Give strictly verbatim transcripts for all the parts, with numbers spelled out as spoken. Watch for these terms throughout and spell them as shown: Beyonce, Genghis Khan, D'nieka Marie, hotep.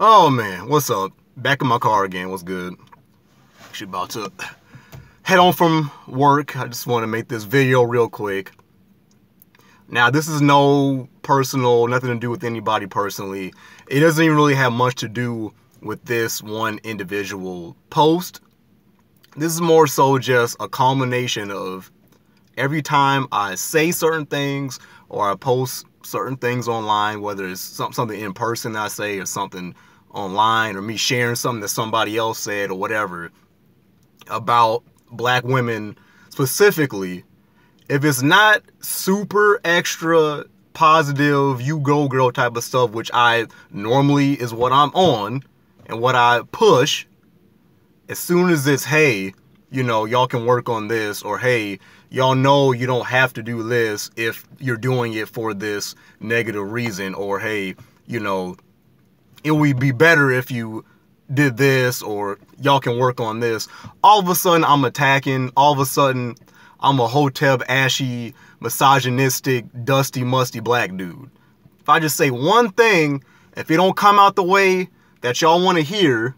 Oh man, what's up? Back in my car again. What's good? Actually about to head on from work. I just want to make this video real quick. Now this is no personal, nothing to do with anybody personally. It doesn't even really have much to do with this one individual post. This is more so just a culmination of every time I say certain things or I post certain things online, whether it's something in person I say or something online or me sharing something that somebody else said or whatever about black women specifically. If it's not super extra positive, you go girl type of stuff, which I normally is what I'm on and what I push, as soon as it's, hey, you know, y'all can work on this, or hey, y'all know you don't have to do this if you're doing it for this negative reason, or hey, you know, it would be better if you did this, or y'all can work on this. All of a sudden, I'm attacking. All of a sudden, I'm a hotep, ashy, misogynistic, dusty, musty black dude. If I just say one thing, if it don't come out the way that y'all want to hear,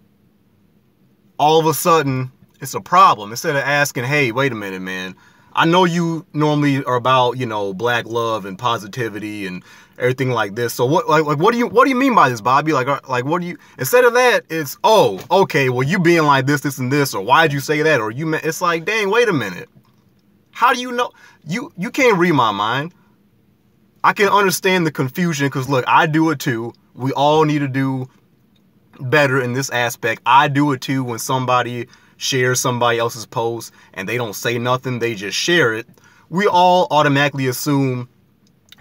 all of a sudden, it's a problem. Instead of asking, hey, wait a minute, man. I know you normally are about, you know, black love and positivity and everything like this. So what, like, like, what do you, what do you mean by this, Bobby? Like, like, what do you, instead of that, it's, oh, okay, well, you being like this, this, and this, or why'd you say that? Or you, it's like, dang, wait a minute. How do you know? You, you can't read my mind. I can understand the confusion because look, I do it too. We all need to do better in this aspect. I do it too when somebody share somebody else's post and they don't say nothing, they just share it, we all automatically assume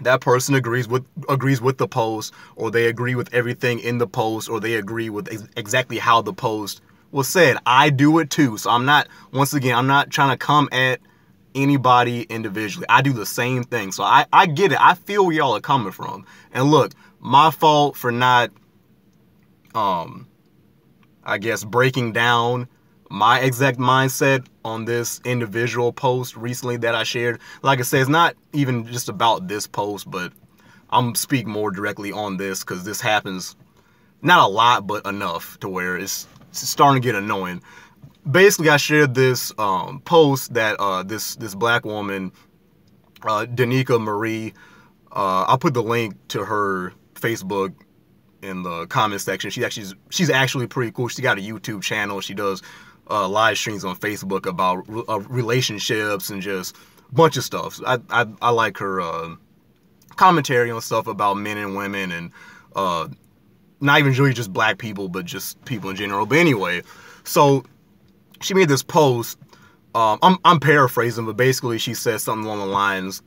that person agrees with agrees with the post, or they agree with everything in the post, or they agree with ex exactly how the post was said. I do it too. So I'm not, once again, I'm not trying to come at anybody individually. I do the same thing. So I, I get it. I feel where y'all are coming from. And look, my fault for not, um, I guess, breaking down my exact mindset on this individual post recently that I shared. Like I said, it's not even just about this post, but I'm speak more directly on this because this happens not a lot, but enough to where it's, it's starting to get annoying. Basically, I shared this um, post that uh, this this black woman, uh, D'nieka Marie, uh, I'll put the link to her Facebook in the comment section. She actually she's actually pretty cool. She got a YouTube channel. She does Uh, live streams on Facebook about re uh, relationships and just a bunch of stuff. So I, I, I like her uh, commentary on stuff about men and women and uh, not even really just black people, but just people in general. But anyway, so she made this post. Um, I'm, I'm paraphrasing, but basically she said something along the lines,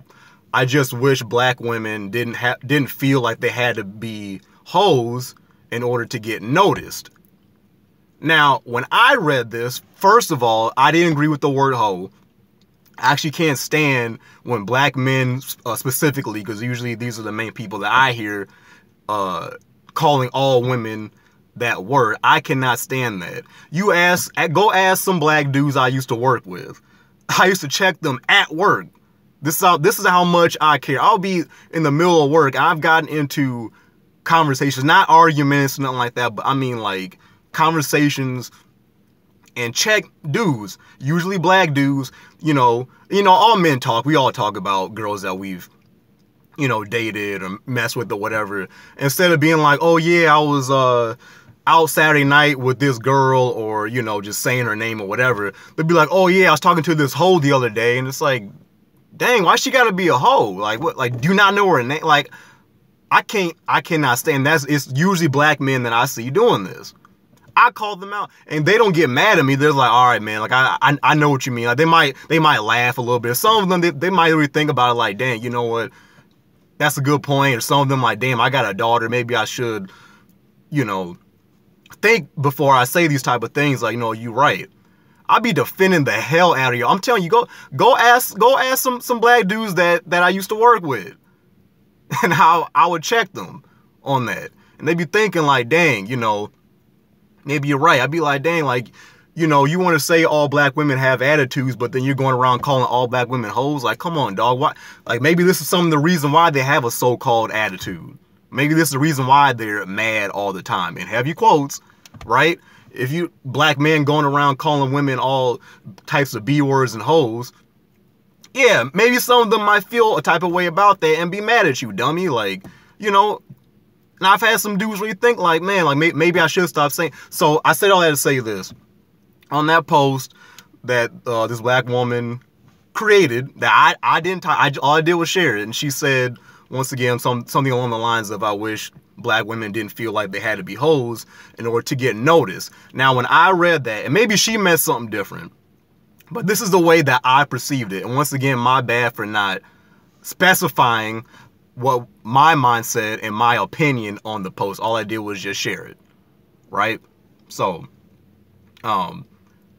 I just wish black women didn't, ha didn't feel like they had to be hoes in order to get noticed. Now, when I read this, first of all, I didn't agree with the word hoe. I actually can't stand when black men uh, specifically, because usually these are the main people that I hear uh, calling all women that word. I cannot stand that. You ask, go ask some black dudes I used to work with. I used to check them at work. This is how, this is how much I care. I'll be in the middle of work. I've gotten into conversations, not arguments, nothing like that, but I mean like conversations, and check dudes, usually black dudes. You know, you know, all men talk. We all talk about girls that we've, you know, dated or messed with or whatever. Instead of being like, oh yeah, I was uh, out Saturday night with this girl, or, you know, just saying her name or whatever, they'd be like, oh yeah, I was talking to this hoe the other day. And it's like, dang, why she gotta be a hoe? Like what? Like, do you not know her name? Like, I can't, I cannot stand. That's, it's usually black men that I see doing this. I call them out and they don't get mad at me. They're like, all right, man, like I, I, I know what you mean. Like they might, they might laugh a little bit. Some of them, they, they might really think about it like, dang, you know what? That's a good point. Or some of them like, damn, I got a daughter. Maybe I should, you know, think before I say these type of things. Like, no, you're right. I'll be defending the hell out of you. I'm telling you, go, go ask, go ask some, some black dudes that, that I used to work with and how I would check them on that. And they'd be thinking like, dang, you know, maybe you're right. I'd be like, dang, like, you know, you want to say all black women have attitudes, but then you're going around calling all black women hoes. Like, come on, dog. Why? Like, maybe this is some of the reason why they have a so-called attitude. Maybe this is the reason why they're mad all the time. And have you quotes, right? If you black men going around calling women all types of B words and hoes, yeah, maybe some of them might feel a type of way about that and be mad at you, dummy. Like, you know, and I've had some dudes really think like, man, like may maybe I should stop saying. So I said all that to say this. On that post that uh, this black woman created, that I, I didn't, I, all I did was share it. And she said, once again, some, something along the lines of, I wish black women didn't feel like they had to be hoes in order to get noticed. Now, when I read that, and maybe she meant something different, but this is the way that I perceived it. And once again, my bad for not specifying what my mindset and my opinion on the post. All I did was just share it, right? So, um,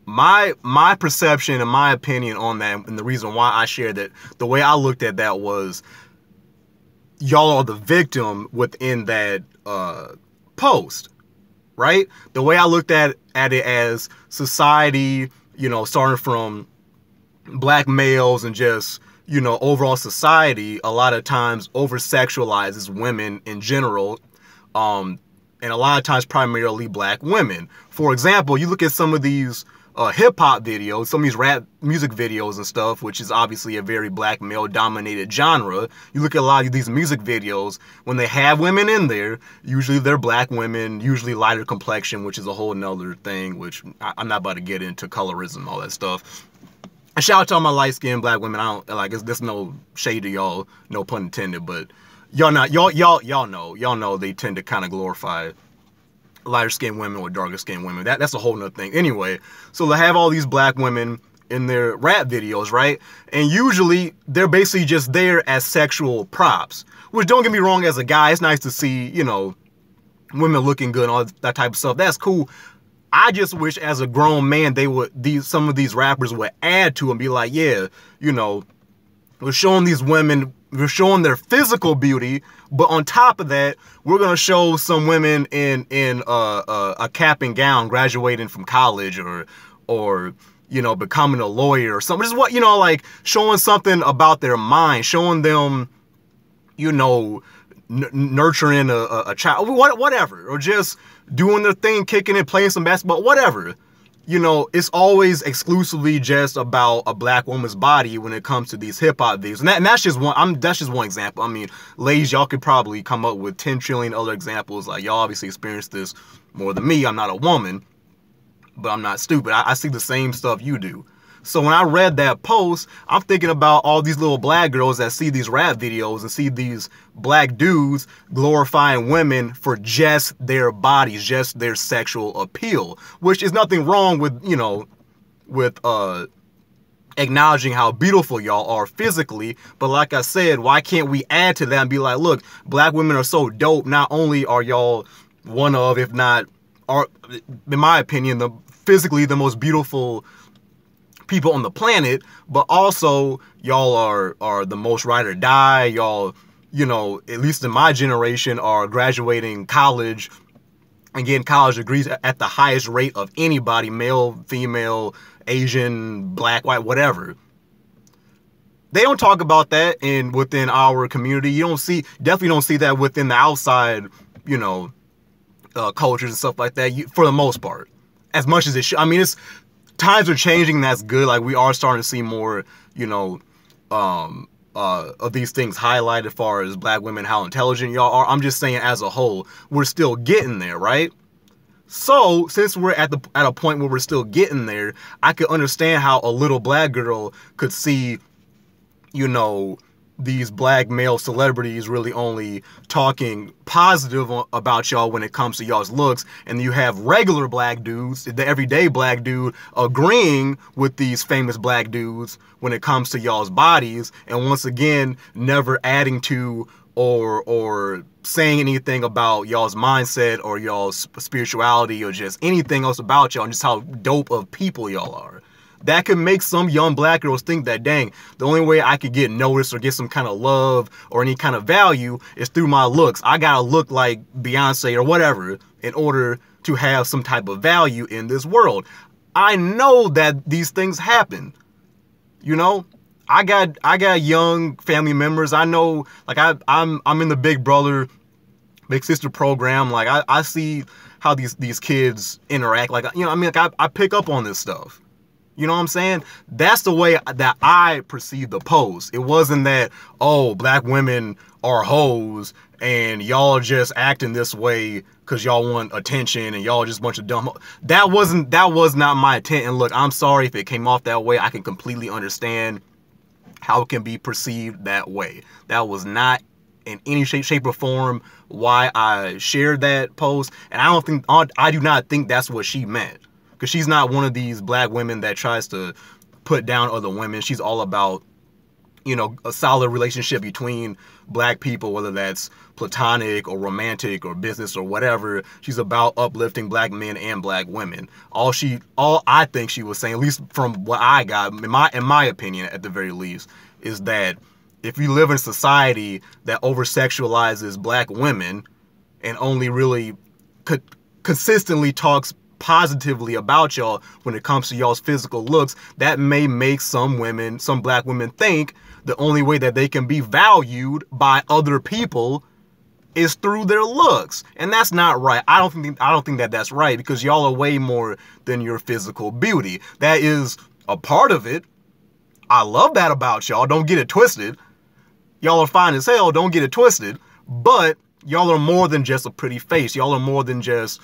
my my perception and my opinion on that, and the reason why I shared that, the way I looked at that was, y'all are the victim within that uh, post, right? The way I looked at, at it as society, you know, starting from black males and just, you know, overall society, a lot of times over-sexualizes women in general, um, and a lot of times primarily black women. For example, you look at some of these uh, hip-hop videos, some of these rap music videos and stuff, which is obviously a very black male-dominated genre. You look at a lot of these music videos, when they have women in there, usually they're black women, usually lighter complexion, which is a whole nother thing, which I I'm not about to get into, colorism and all that stuff. And shout out to all my light-skinned black women. I don't, like, it's, there's no shade to y'all, no pun intended, but y'all not, y'all, y'all, y'all know, y'all know they tend to kind of glorify lighter-skinned women with darker-skinned women. That, that's a whole nother thing. Anyway, so they have all these black women in their rap videos, right? And usually, they're basically just there as sexual props, which, don't get me wrong, as a guy, it's nice to see, you know, women looking good and all that type of stuff. That's cool. I just wish, as a grown man, they would, these, some of these rappers would add to and be like, yeah, you know, we're showing these women, we're showing their physical beauty, but on top of that, we're gonna show some women in in uh, uh, a cap and gown, graduating from college, or or you know, becoming a lawyer or something. Just, what you know, like showing something about their mind, showing them, you know, n nurturing a, a, a child, what, whatever, or just doing their thing, kicking it, playing some basketball, whatever. You know, it's always exclusively just about a black woman's body when it comes to these hip hop videos, and, that, and that's just one. I'm that's just one example. I mean, ladies, y'all could probably come up with ten trillion other examples. Like, y'all obviously experienced this more than me. I'm not a woman, but I'm not stupid. I, I see the same stuff you do. So when I read that post, I'm thinking about all these little black girls that see these rap videos and see these black dudes glorifying women for just their bodies, just their sexual appeal, which is nothing wrong with, you know, with uh, acknowledging how beautiful y'all are physically. But like I said, why can't we add to that and be like, look, black women are so dope. Not only are y'all one of, if not, are, in my opinion, the physically the most beautiful people on the planet, but also y'all are are the most ride or die. Y'all, you know, at least in my generation, are graduating college and getting college degrees at the highest rate of anybody, male, female, Asian, black, white, whatever. They don't talk about that in within our community. You don't see, definitely don't see that within the outside, you know, uh, cultures and stuff like that, you, for the most part, as much as it should. I mean, it's, times are changing, that's good. Like, we are starting to see more, you know, um, uh, of these things highlighted as far as black women, how intelligent y'all are. I'm just saying, as a whole, we're still getting there, right? So, since we're at the at a point where we're still getting there, I could understand how a little black girl could see, you know, these black male celebrities really only talking positive about y'all when it comes to y'all's looks, and you have regular black dudes, the everyday black dude, agreeing with these famous black dudes when it comes to y'all's bodies, and once again never adding to or or saying anything about y'all's mindset or y'all's spirituality or just anything else about y'all, and just how dope of people y'all are. That could make some young black girls think that, dang, the only way I could get noticed or get some kind of love or any kind of value is through my looks. I gotta look like Beyonce or whatever in order to have some type of value in this world. I know that these things happen. You know, I got I got young family members. I know, like I I'm I'm in the Big Brother Big Sister program. Like, I, I see how these, these kids interact. Like, you know, I mean, like I, I pick up on this stuff. You know what I'm saying? That's the way that I perceived the post. It wasn't that, oh, black women are hoes and y'all just acting this way because y'all want attention and y'all just a bunch of dumb. That wasn't, that was not my intent. And look, I'm sorry if it came off that way. I can completely understand how it can be perceived that way. That was not in any shape, shape or form why I shared that post. And I don't think, I do not think that's what she meant. Because she's not one of these black women that tries to put down other women. She's all about, you know, a solid relationship between black people, whether that's platonic or romantic or business or whatever. She's about uplifting black men and black women. All she, all I think she was saying, at least from what I got, in my, in my opinion, at the very least, is that if you live in a society that over-sexualizes black women and only really co- consistently talks positively about y'all when it comes to y'all's physical looks, that may make some women, some black women, think the only way that they can be valued by other people is through their looks. And that's not right. I don't think, I don't think that that's right, because y'all are way more than your physical beauty. That is a part of it. I love that about y'all. Don't get it twisted. Y'all are fine as hell. Don't get it twisted. But y'all are more than just a pretty face. Y'all are more than just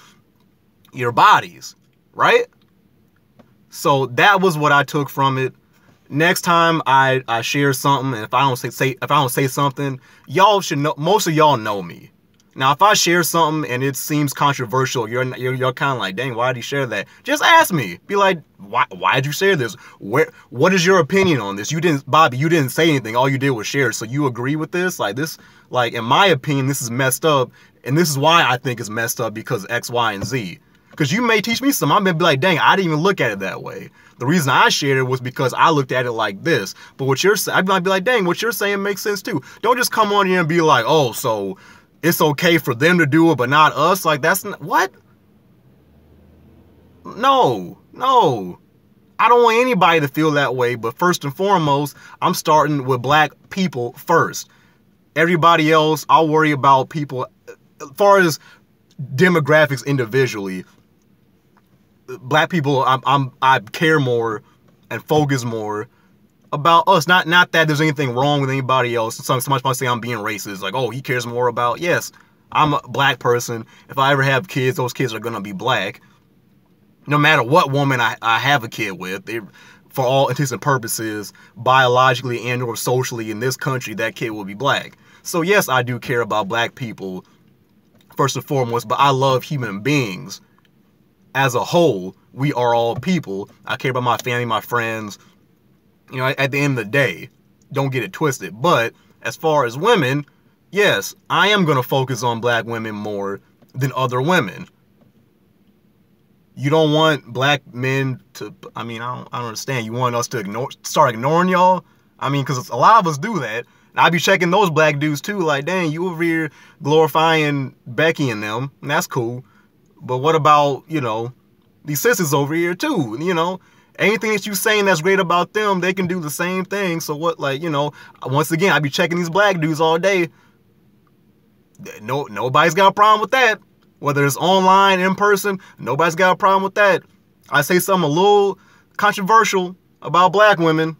your bodies, right? So that was what I took from it. Next time I, I share something, and if I don't say, say if I don't say something, y'all should know. Most of y'all know me. Now, if I share something and it seems controversial, you're you're, you're kind of like, dang, why did you share that? Just ask me. Be like, why why did you share this? Where what is your opinion on this? You didn't, Bobby. You didn't say anything. All you did was share. So you agree with this? Like this? Like in my opinion, this is messed up, and this is why I think it's messed up, because X, Y, and Z. Because you may teach me something. I may be like, dang, I didn't even look at it that way. The reason I shared it was because I looked at it like this. But what you're saying, I might be like, dang, what you're saying makes sense too. Don't just come on here and be like, oh, so it's okay for them to do it, but not us. Like, that's not, what? No, no. I don't want anybody to feel that way. But first and foremost, I'm starting with black people first. Everybody else, I'll worry about people. As far as demographics individually, black people, I'm, I'm, I care more and focus more about us. Not, not that there's anything wrong with anybody else. Some, somebody might say I'm being racist. Like, oh, he cares more about, yes, I'm a black person. If I ever have kids, those kids are going to be black. No matter what woman I, I have a kid with, they, for all intents and purposes, biologically and or socially in this country, that kid will be black. So yes, I do care about black people first and foremost, but I love human beings. As a whole, we are all people. I care about my family, my friends. You know, at the end of the day, don't get it twisted. But as far as women, yes, I am going to focus on black women more than other women. You don't want black men to, I mean, I don't, I don't understand. You want us to ignore, start ignoring y'all? I mean, because a lot of us do that. And I be checking those black dudes too. Like, dang, you over here glorifying Becky and them. And that's cool. But what about, you know, these sisters over here too? You know, anything that you saying that's great about them, they can do the same thing. So what, like, you know, once again, I be checking these black dudes all day. No, nobody's got a problem with that. Whether it's online, in person, nobody's got a problem with that. I say something a little controversial about black women,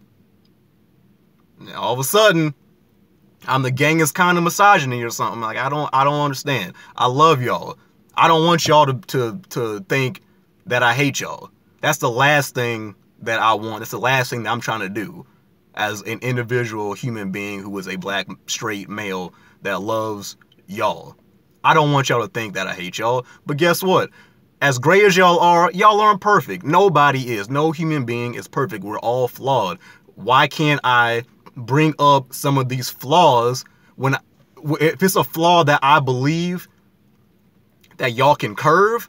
and all of a sudden I'm the Genghis Khan of misogyny or something. Like, I don't, I don't understand. I love y'all. I don't want y'all to, to, to think that I hate y'all. That's the last thing that I want. That's the last thing that I'm trying to do as an individual human being who is a black straight male that loves y'all. I don't want y'all to think that I hate y'all. But guess what? As gray as y'all are, y'all aren't perfect. Nobody is. No human being is perfect. We're all flawed. Why can't I bring up some of these flaws when, if it's a flaw that I believe that y'all can curve,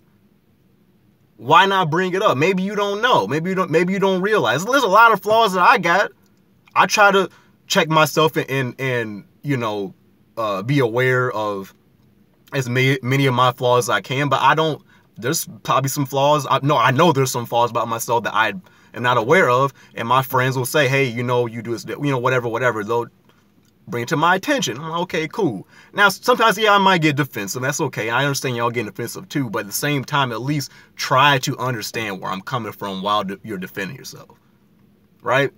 why not bring it up? Maybe you don't know. Maybe you don't, maybe you don't realize. There's a lot of flaws that I got. I try to check myself and, and you know, uh, be aware of as may, many of my flaws as I can, but I don't, there's probably some flaws. I, no, I know there's some flaws about myself that I am not aware of. And my friends will say, hey, you know, you do this, you know, whatever, whatever. Though bring it to my attention. I'm like, okay, cool. Now, sometimes, yeah, I might get defensive. That's okay. I understand y'all getting defensive too, but at the same time, at least try to understand where I'm coming from while de- you're defending yourself, right?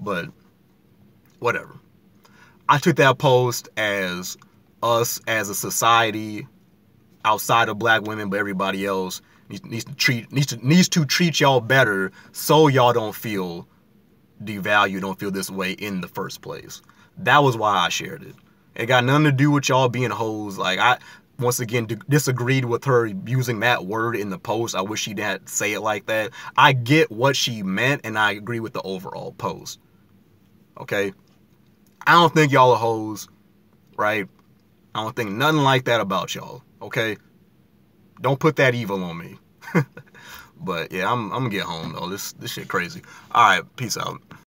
But whatever. I took that post as us as a society outside of black women, but everybody else needs to treat needs to needs to treat y'all better so y'all don't feel devalued, don't feel this way in the first place. That was why I shared it. It got nothing to do with y'all being hoes. Like, I once again disagreed with her using that word in the post. I wish she didn't say it like that. I get what she meant, and I agree with the overall post. Okay, I don't think y'all are hoes, right? I don't think nothing like that about y'all. Okay, don't put that evil on me. But yeah, I'm, I'm gonna get home though. This this shit crazy. All right, peace out.